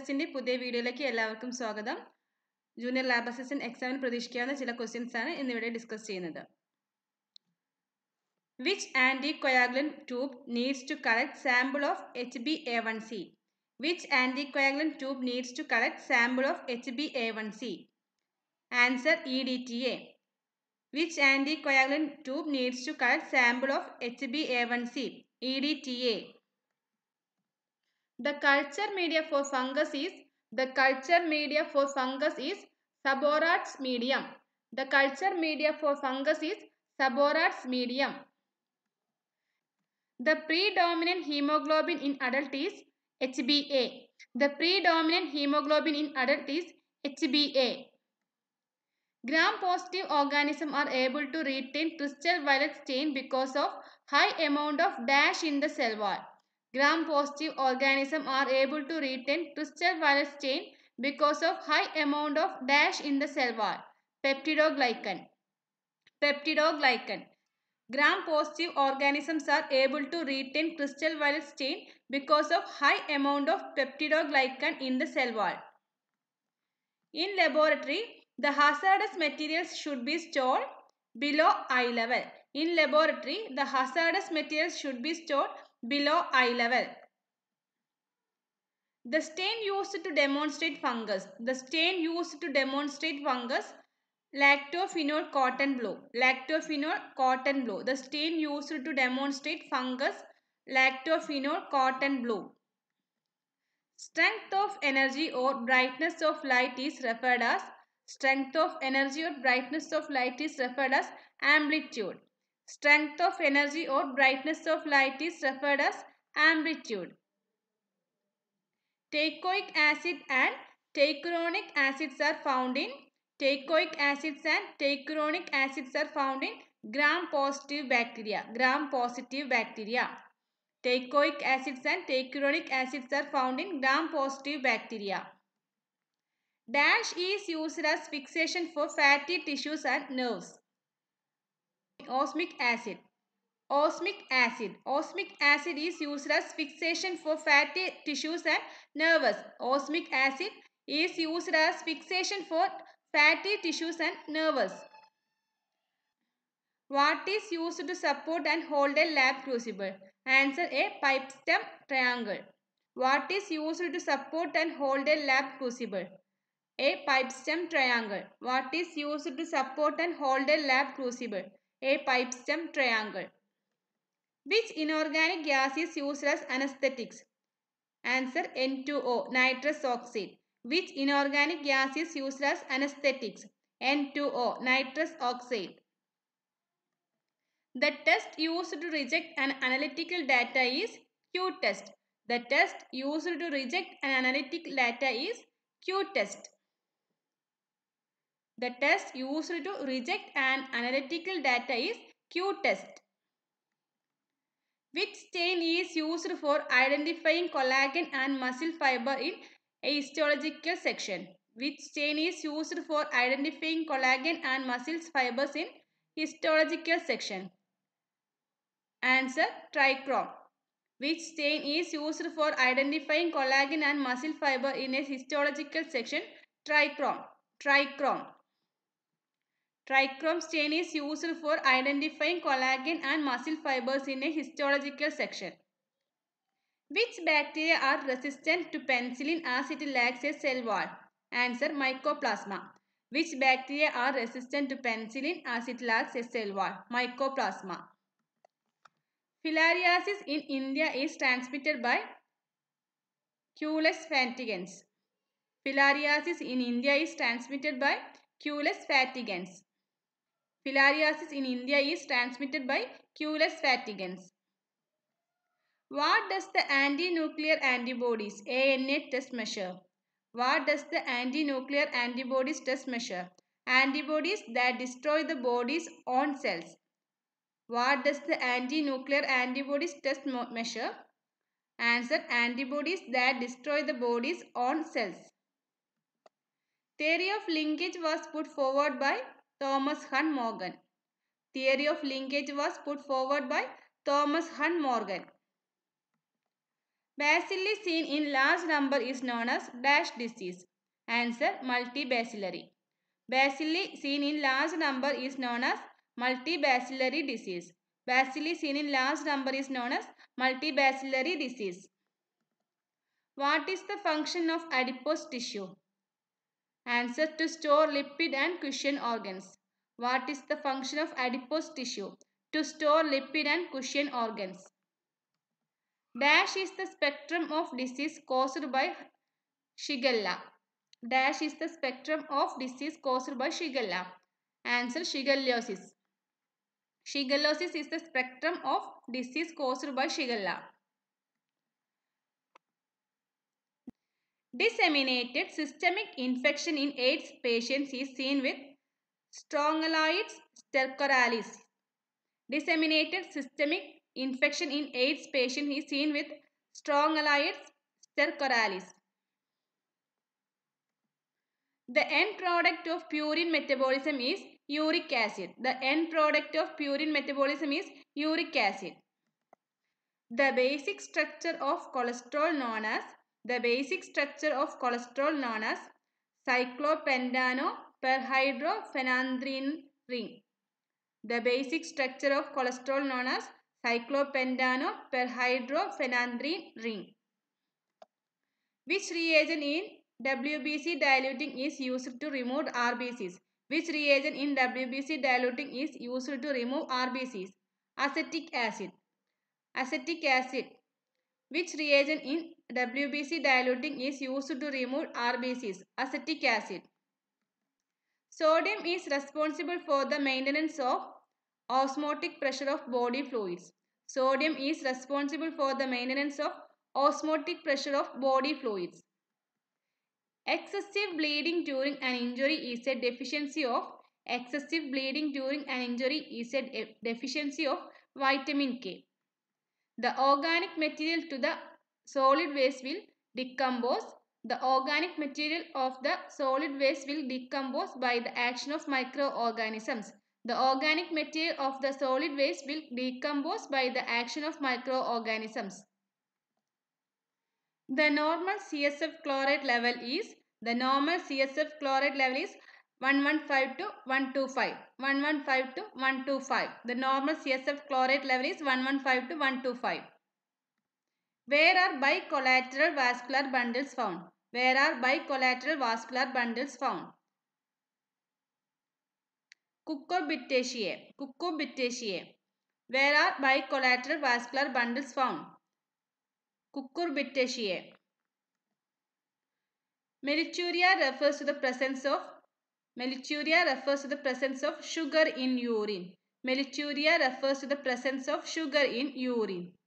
ടെസ്റ്റിന്റെ പുതിയ വീഡിയോയിലേക്ക് എല്ലാവർക്കും സ്വാഗതം. ജൂനിയർ ലാബ് അസിസ്റ്റന്റ് എക്സാമിന് പ്രതീക്ഷിക്കാവുന്ന ചില ക്വസ്റ്റ്യൻസ് ആണ് ഇന്നിവിടെ ഡിസ്കസ് ചെയ്യുന്നത്. Which anticoagulant tube needs to collect sample of HbA1c? Which anticoagulant tube needs to collect sample of HbA1c? Answer EDTA. Which anticoagulant tube needs to collect sample of HbA1c? EDTA. The culture media for fungus is Sabouraud's medium. The culture media for fungus is Sabouraud's medium. The predominant hemoglobin in adult is HbA. The predominant hemoglobin in adult is HbA. Gram-positive organisms are able to retain crystal violet stain because of high amount of dash in the cell wall. Gram-positive organisms are able to retain crystal violet stain because of high amount of dash in the cell wall. Peptidoglycan. Gram-positive organisms are able to retain crystal violet stain because of high amount of peptidoglycan in the cell wall. In laboratory, the hazardous materials should be stored below eye level. In laboratory, the hazardous materials should be stored below eye level. The stain used to demonstrate fungus. The stain used to demonstrate fungus, Lactophenol cotton blue. The stain used to demonstrate fungus, Lactophenol cotton blue. Strength of energy or brightness of light is referred as amplitude. Strength of energy or brightness of light is referred as amplitude. Teichoic acid and Teichuronic acids are found in gram-positive bacteria. Teichoic acids and Teichuronic acids are found in gram-positive bacteria. Dash is used as fixation for fatty tissues and nerves. Osmic acid. Is used as fixation for fatty tissues and nerves. Osmic acid is used as fixation for fatty tissues and nerves. What is used to support and hold a lab crucible? Answer A. Pipe stem triangle. What is used to support and hold a lab crucible? A. Pipe stem triangle. What is used to support and hold a lab crucible? A. Pipe stem triangle. Which inorganic gas is used as anesthetics? Answer N2O, nitrous oxide. Which inorganic gas is used as anesthetics? N2O, nitrous oxide. The test used to reject an analytical data is Q-test. The test used to reject an analytical data is Q-test. The test used to reject an analytical data is Q-test. Which stain is used for identifying collagen and muscle fiber in histological section? Which stain is used for identifying collagen and muscle fibers in histological section? Answer Trichrome. Which stain is used for identifying collagen and muscle fiber in a histological section? Trichrome. Trichrome stain is used for identifying collagen and muscle fibers in a histological section. Which bacteria are resistant to penicillin as it lacks a cell wall? Answer Mycoplasma. Which bacteria are resistant to penicillin as it lacks a cell wall? Mycoplasma. Filariasis in India is transmitted by Culex fatigans. Filariasis in India is transmitted by Culex fatigans. What does the anti-nuclear antibodies ANA test measure? Antibodies that destroy the body's own cells. What does the anti-nuclear antibodies test measure? Answer: antibodies that destroy the body's own cells. Theory of linkage was put forward by Thomas Hunt Morgan. Theory of linkage was put forward by Thomas Hunt Morgan. Bacilli seen in large number is known as dash disease. Answer, multibacillary. Bacilli seen in large number is known as multibacillary disease. Bacilli seen in large number is known as multibacillary disease. What is the function of adipose tissue? Answer, to store lipid and cushion organs. What is the function of adipose tissue? To store lipid and cushion organs. Dash is the spectrum of disease caused by Shigella. Dash is the spectrum of disease caused by Shigella. Answer, Shigellosis. Shigellosis is the spectrum of disease caused by Shigella. Disseminated systemic infection in AIDS patients is seen with Strongyloides stercoralis. Disseminated systemic infection in AIDS patient is seen with Strongyloides stercoralis. The end product of purine metabolism is uric acid. The end product of purine metabolism is uric acid. The basic structure of cholesterol known as Cyclopentano perhydrophenanthrene ring. The basic structure of cholesterol known as cyclopentano perhydrophenanthrene ring. Which reagent in WBC diluting is used to remove RBCs? Which reagent in WBC diluting is used to remove RBCs? Acetic acid. Acetic acid. Which reagent in WBC diluting is used to remove RBCs? Acetic acid. Sodium is responsible for the maintenance of osmotic pressure of body fluids. Sodium is responsible for the maintenance of osmotic pressure of body fluids. Excessive bleeding during an injury is a deficiency of vitamin K. The organic material to the solid waste will decompose. The organic material of the solid waste will decompose by the action of microorganisms. The organic material of the solid waste will decompose by the action of microorganisms. The normal CSF chloride level is 115 to 125. 115 to 125. The normal CSF chloride level is 115 to 125. Where are bilateral vascular bundles found? Where are bilateral vascular bundles found? Cucurbitaceae. Cucurbitaceae. Where are bilateral vascular bundles found? Cucurbitaceae. Melituria refers to the presence of sugar in urine. Melituria refers to the presence of sugar in urine.